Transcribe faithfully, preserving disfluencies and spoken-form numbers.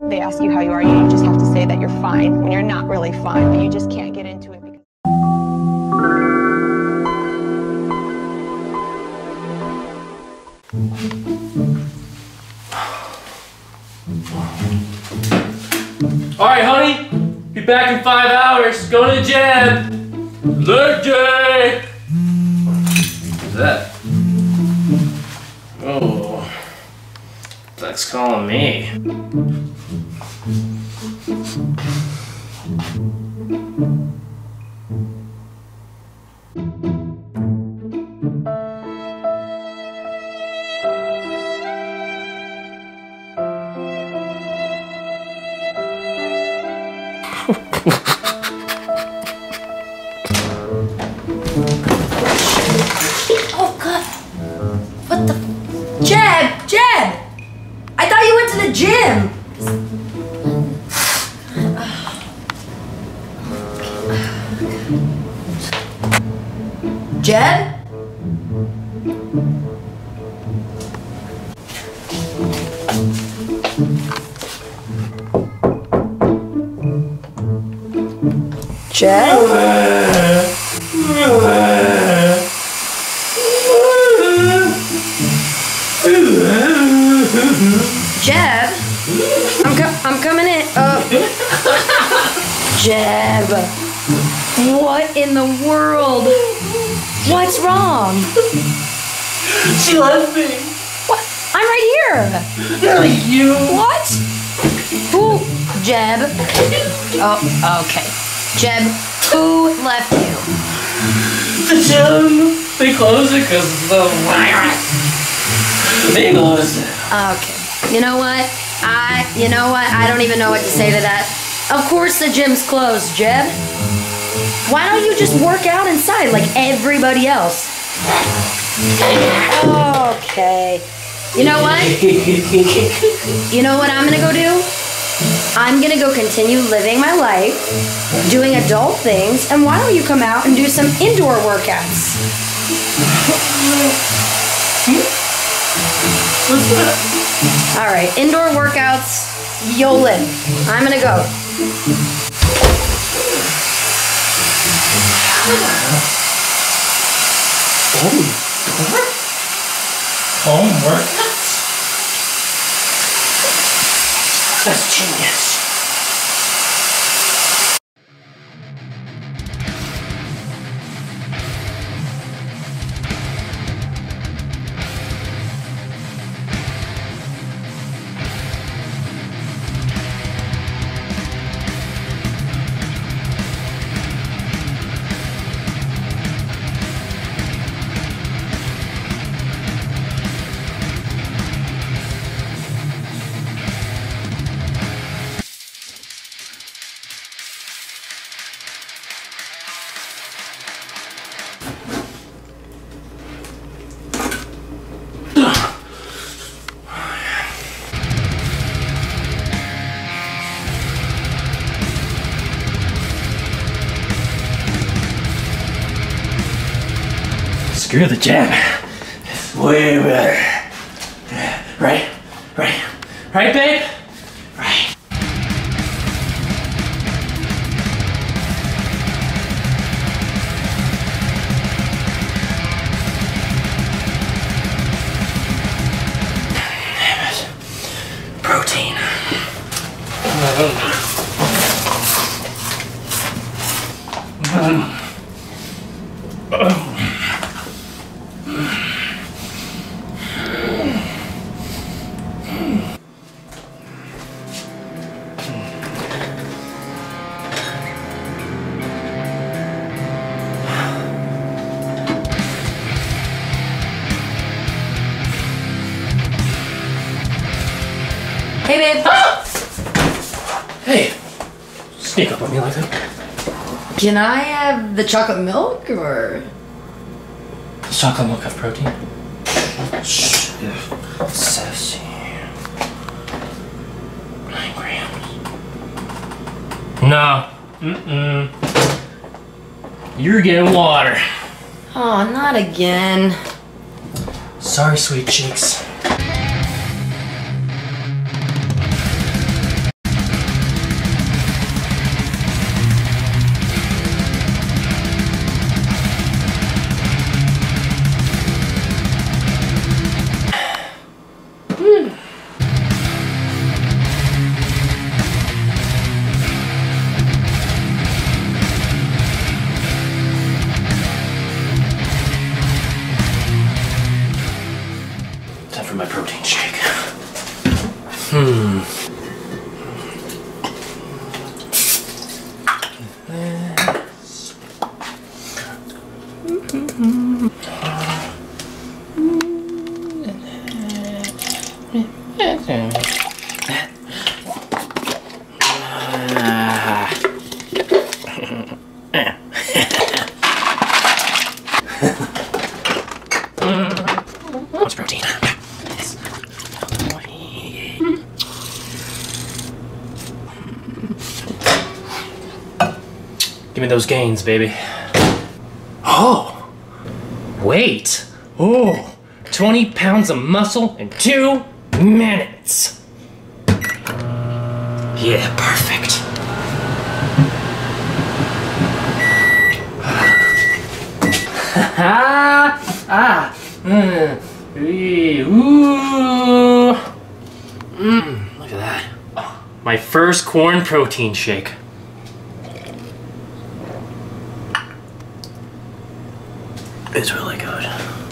They ask you how you are, you just have to say that you're fine when you're not really fine, but you just can't get into it. All right, honey, be back in five hours. Go to the gym. Look, Jay. What's that? Oh, that's calling me. Oh God! What the? Jebb, Jebb! I thought you went to the gym. Jebb? Jebb? Jebb? I'm, co I'm coming in. Uh, Jebb. What in the world? What's wrong? She left me. What? I'm right here. They're like you. What? Who? Jebb. Oh, okay. Jebb, who left you? The gym. They closed it because of the virus. They closed it. Okay. You know what? I, you know what? I don't even know what to say to that. Of course the gym's closed, Jebb. Why don't you just work out inside like everybody else? Okay. You know what? You know what I'm going to go do? I'm gonna go continue living my life, doing adult things, and why don't you come out and do some indoor workouts? What's that? All right, indoor workouts, you'll live. I'm gonna go. Home workouts? That's genius. Screw the gym. It's way better. Right? Right? Right, babe? Right. Damn it. Protein. Mm-hmm. Mm-hmm. Hey, babe. Ah! Hey, sneak up on me like that. Can I have the chocolate milk or? Does chocolate milk have protein? Shh. Yeah. Sassy. Nine grams. No. Mm-mm. You're getting water. Oh, not again. Sorry, sweet cheeks. Give me those gains, baby. Oh, wait. Oh, twenty pounds of muscle in two minutes. Yeah, perfect. Ha ah, mm, ooh, mm, look at that. Oh, my first corn protein shake. It's really good.